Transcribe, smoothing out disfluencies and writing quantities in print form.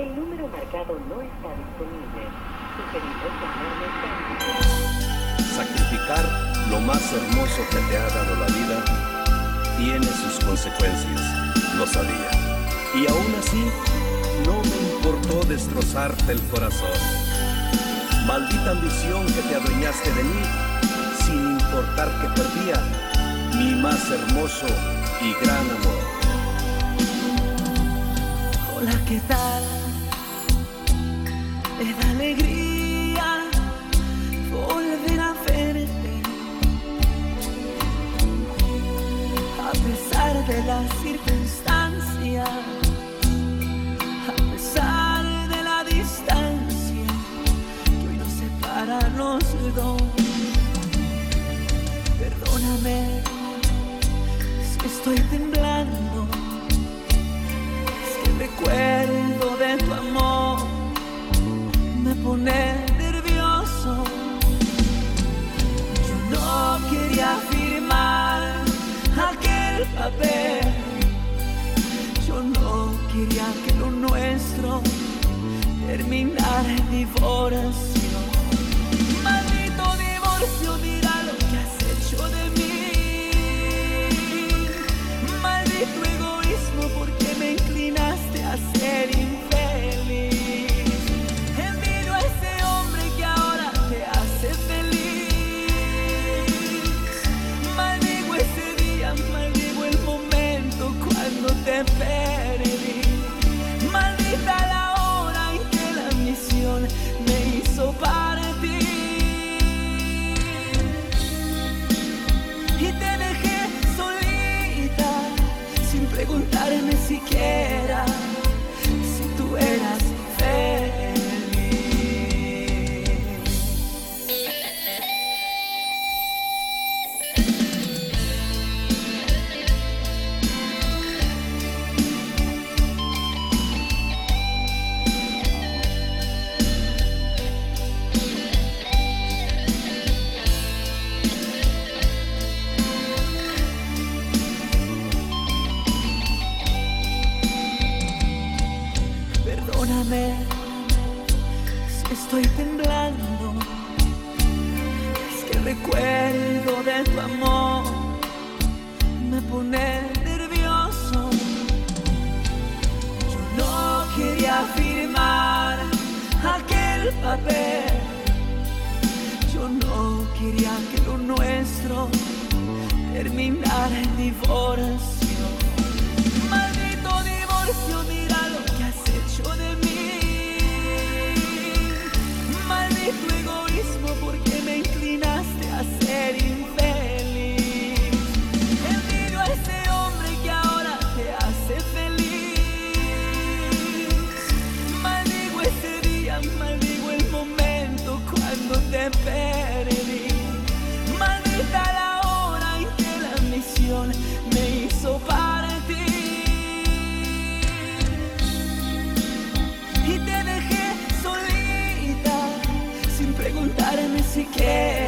El número marcado no está disponible. Sugerimos llamarle. Sacrificar lo más hermoso que te ha dado la vida tiene sus consecuencias, lo sabía. Y aún así, no me importó destrozarte el corazón. Maldita ambición que te adueñaste de mí, sin importar que perdía mi más hermoso y gran amor. Hola, ¿qué tal? Me da alegría volver a verte, a pesar de las circunstancias, a pesar de la distancia que hoy nos separa a los dos. Perdóname si estoy temblando, es que el recuerdo de tu amor me pone nervioso. Yo no quería firmar aquel papel, yo no quería que lo nuestro terminara en divorcio. Maldito divorcio, mira lo que has hecho de mí. Maldito egoísmo, porque me inclinaste a ser infeliz. Te perdí, maldita la hora en que la misión me hizo partir, y te dejé solita, sin preguntarme siquiera si tú eras feliz. Estoy temblando, es que el recuerdo de tu amor me pone nervioso. Yo no quería firmar aquel papel, yo no quería que lo nuestro terminara en divorcio. Maldito divorcio, mira lo que has hecho de mí. Tu egoísmo, porque me inclinaste a ser infeliz. Envidio a ese hombre que ahora te hace feliz. Maldigo ese día, maldigo el momento cuando te perdí. Maldita la hora en que la misión me hizo partir, y te dejé solita, preguntarme si quieres.